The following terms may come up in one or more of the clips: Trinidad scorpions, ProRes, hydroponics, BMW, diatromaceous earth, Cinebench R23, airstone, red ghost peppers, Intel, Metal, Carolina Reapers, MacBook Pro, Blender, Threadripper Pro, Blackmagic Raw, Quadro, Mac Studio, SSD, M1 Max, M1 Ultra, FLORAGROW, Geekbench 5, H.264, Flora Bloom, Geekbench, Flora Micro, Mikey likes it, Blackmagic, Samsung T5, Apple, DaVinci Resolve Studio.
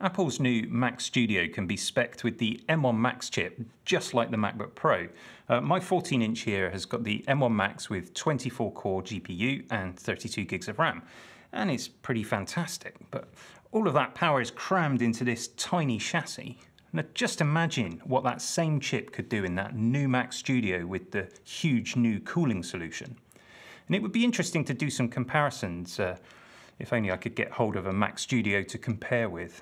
Apple's new Mac Studio can be specced with the M1 Max chip, just like the MacBook Pro. My 14-inch here has got the M1 Max with 24-core GPU and 32 gigs of RAM, and it's pretty fantastic. But all of that power is crammed into this tiny chassis. Now just imagine what that same chip could do in that new Mac Studio with the huge new cooling solution. And it would be interesting to do some comparisons, if only I could get hold of a Mac Studio to compare with.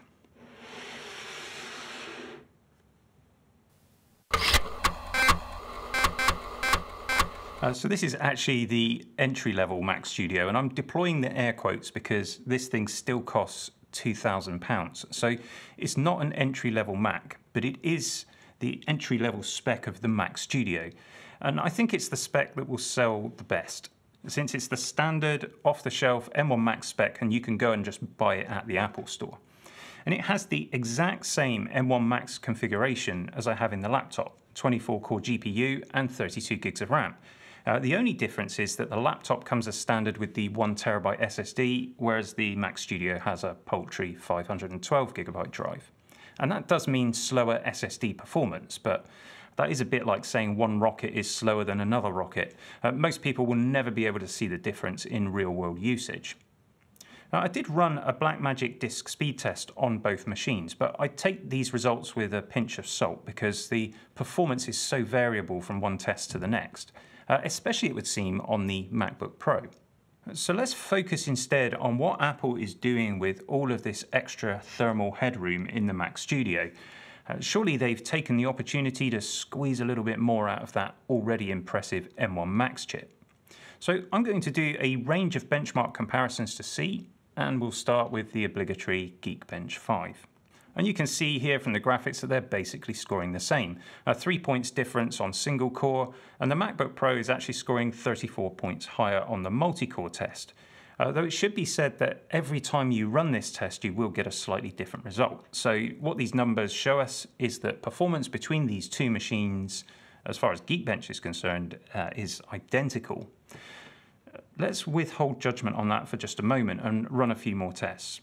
So this is actually the entry-level Mac Studio, and I'm deploying the air quotes because this thing still costs £2,000. So it's not an entry-level Mac, but it is the entry-level spec of the Mac Studio. And I think it's the spec that will sell the best, since it's the standard off-the-shelf M1 Max spec, and you can go and just buy it at the Apple Store. And it has the exact same M1 Max configuration as I have in the laptop, 24-core GPU and 32 gigs of RAM. The only difference is that the laptop comes as standard with the 1TB SSD, whereas the Mac Studio has a paltry 512GB drive. And that does mean slower SSD performance, but that is a bit like saying one rocket is slower than another rocket. Most people will never be able to see the difference in real-world usage. Now, I did run a Blackmagic disk speed test on both machines, but I take these results with a pinch of salt because the performance is so variable from one test to the next, especially it would seem on the MacBook Pro. So let's focus instead on what Apple is doing with all of this extra thermal headroom in the Mac Studio. Surely they've taken the opportunity to squeeze a little bit more out of that already impressive M1 Max chip. So I'm going to do a range of benchmark comparisons to see, and we'll start with the obligatory Geekbench 5. And you can see here from the graphics that they're basically scoring the same. 3 points difference on single core, and the MacBook Pro is actually scoring 34 points higher on the multi-core test. Though it should be said that every time you run this test, you will get a slightly different result. So what these numbers show us is that performance between these two machines, as far as Geekbench is concerned, is identical. Let's withhold judgment on that for just a moment and run a few more tests.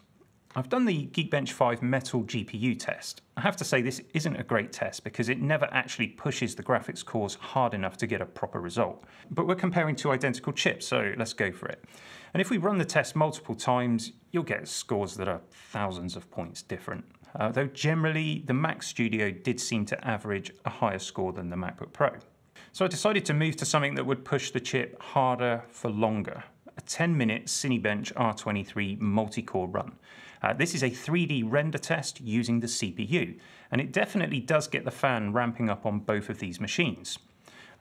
I've done the Geekbench 5 Metal GPU test. I have to say this isn't a great test because it never actually pushes the graphics cores hard enough to get a proper result. But we're comparing two identical chips, so let's go for it. And if we run the test multiple times, you'll get scores that are thousands of points different. Though generally, the Mac Studio did seem to average a higher score than the MacBook Pro. So I decided to move to something that would push the chip harder for longer. A 10-minute Cinebench R23 multi-core run. This is a 3D render test using the CPU, and it definitely does get the fan ramping up on both of these machines.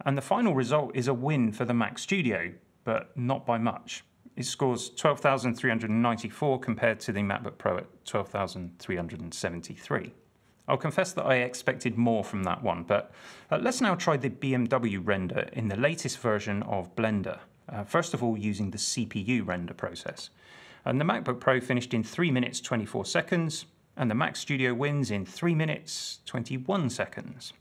And the final result is a win for the Mac Studio, but not by much. It scores 12,394 compared to the MacBook Pro at 12,373. I'll confess that I expected more from that one, but let's now try the BMW render in the latest version of Blender. First of all, using the CPU render process. And the MacBook Pro finished in 3 minutes, 24 seconds, and the Mac Studio wins in 3 minutes, 21 seconds.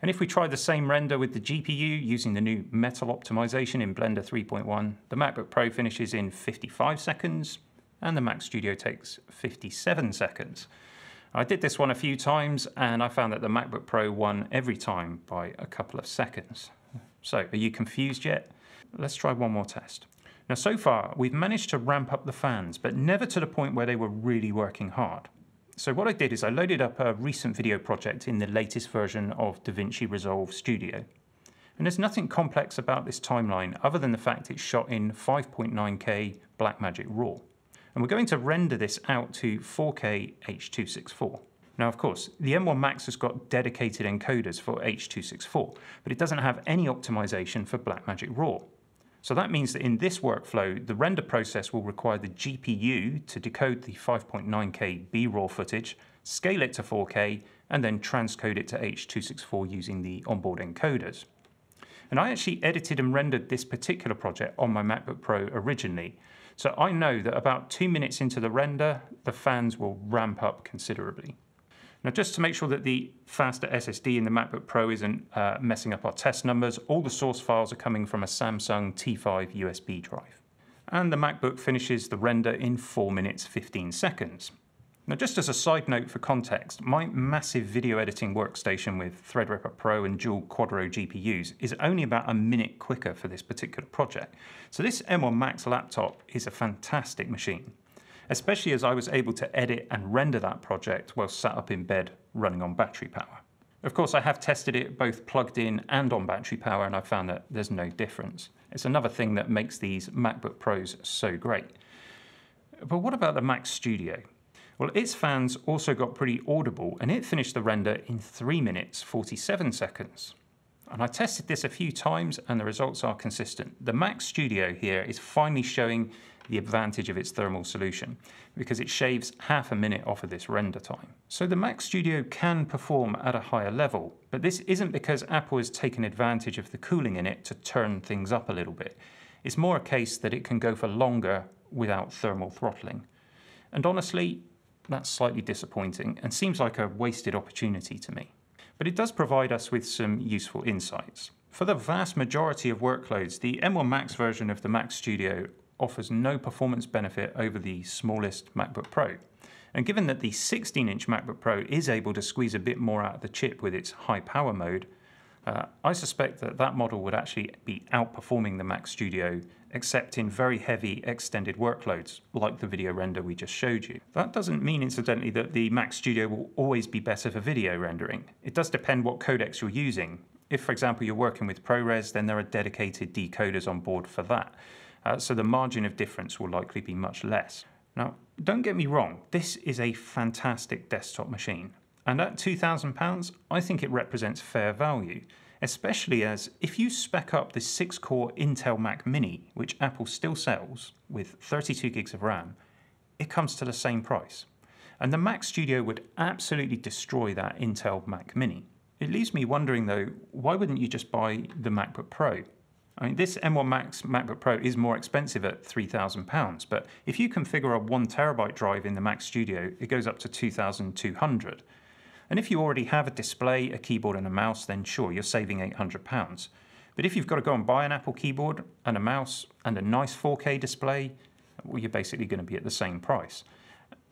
And if we try the same render with the GPU using the new Metal optimization in Blender 3.1, the MacBook Pro finishes in 55 seconds, and the Mac Studio takes 57 seconds. I did this one a few times, and I found that the MacBook Pro won every time by a couple of seconds. So, are you confused yet? Let's try one more test. Now, so far, we've managed to ramp up the fans, but never to the point where they were really working hard. So what I did is I loaded up a recent video project in the latest version of DaVinci Resolve Studio. And there's nothing complex about this timeline other than the fact it's shot in 5.9K Blackmagic Raw. And we're going to render this out to 4K H.264. Now, of course, the M1 Max has got dedicated encoders for H.264, but it doesn't have any optimization for Blackmagic Raw. So that means that in this workflow, the render process will require the GPU to decode the 5.9K B-RAW footage, scale it to 4K, and then transcode it to H.264 using the onboard encoders. And I actually edited and rendered this particular project on my MacBook Pro originally, so I know that about 2 minutes into the render, the fans will ramp up considerably. Now, just to make sure that the faster SSD in the MacBook Pro isn't messing up our test numbers, all the source files are coming from a Samsung T5 USB drive. And the MacBook finishes the render in 4 minutes, 15 seconds. Now, just as a side note for context, my massive video editing workstation with Threadripper Pro and dual Quadro GPUs is only about a minute quicker for this particular project. So this M1 Max laptop is a fantastic machine, especially as I was able to edit and render that project while sat up in bed running on battery power. Of course, I have tested it both plugged in and on battery power, and I found that there's no difference. It's another thing that makes these MacBook Pros so great. But what about the Mac Studio? Well, its fans also got pretty audible, and it finished the render in 3 minutes, 47 seconds. And I tested this a few times, and the results are consistent. The Mac Studio here is finally showing the advantage of its thermal solution, because it shaves half a minute off of this render time. So the Mac Studio can perform at a higher level, but this isn't because Apple has taken advantage of the cooling in it to turn things up a little bit. It's more a case that it can go for longer without thermal throttling. And honestly, that's slightly disappointing and seems like a wasted opportunity to me. But it does provide us with some useful insights. For the vast majority of workloads, the M1 Max version of the Mac Studio offers no performance benefit over the smallest MacBook Pro. And given that the 16-inch MacBook Pro is able to squeeze a bit more out of the chip with its high power mode, I suspect that that model would actually be outperforming the Mac Studio, except in very heavy extended workloads, like the video render we just showed you. That doesn't mean, incidentally, that the Mac Studio will always be better for video rendering. It does depend what codecs you're using. If, for example, you're working with ProRes, then there are dedicated decoders on board for that. So the margin of difference will likely be much less. Now, don't get me wrong, this is a fantastic desktop machine. And at £2,000, I think it represents fair value, especially as if you spec up the 6-core Intel Mac Mini, which Apple still sells, with 32 gigs of RAM, it comes to the same price. And the Mac Studio would absolutely destroy that Intel Mac Mini. It leaves me wondering though, why wouldn't you just buy the MacBook Pro? I mean, this M1 Max MacBook Pro is more expensive at £3,000, but if you configure a 1TB drive in the Mac Studio, it goes up to £2,200. And if you already have a display, a keyboard and a mouse, then sure, you're saving £800. But if you've got to go and buy an Apple keyboard and a mouse and a nice 4K display, well, you're basically going to be at the same price.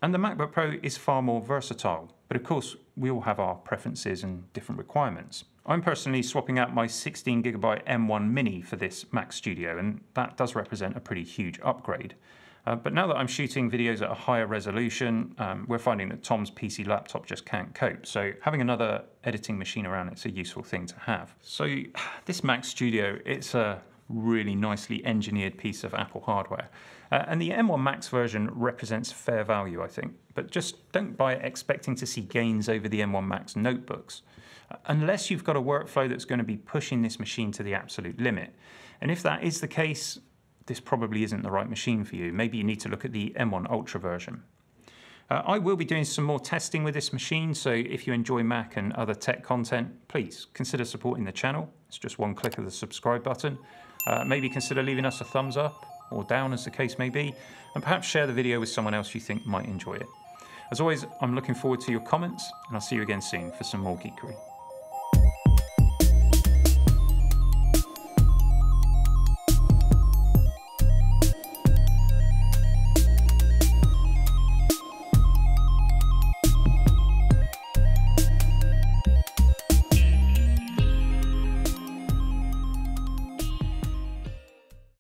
And the MacBook Pro is far more versatile, but of course, we all have our preferences and different requirements. I'm personally swapping out my 16GB M1 Mini for this Mac Studio, and that does represent a pretty huge upgrade. But now that I'm shooting videos at a higher resolution, we're finding that Tom's PC laptop just can't cope. So having another editing machine around, it's a useful thing to have. So this Mac Studio, it's a really nicely engineered piece of Apple hardware. And the M1 Max version represents fair value, I think. But just don't buy it expecting to see gains over the M1 Max notebooks, unless you've got a workflow that's going to be pushing this machine to the absolute limit. And if that is the case, this probably isn't the right machine for you. Maybe you need to look at the M1 Ultra version. I will be doing some more testing with this machine, so if you enjoy Mac and other tech content, please consider supporting the channel. It's just one click of the subscribe button. Maybe consider leaving us a thumbs up or down as the case may be, and perhaps share the video with someone else you think might enjoy it. As always, I'm looking forward to your comments, and I'll see you again soon for some more geekery.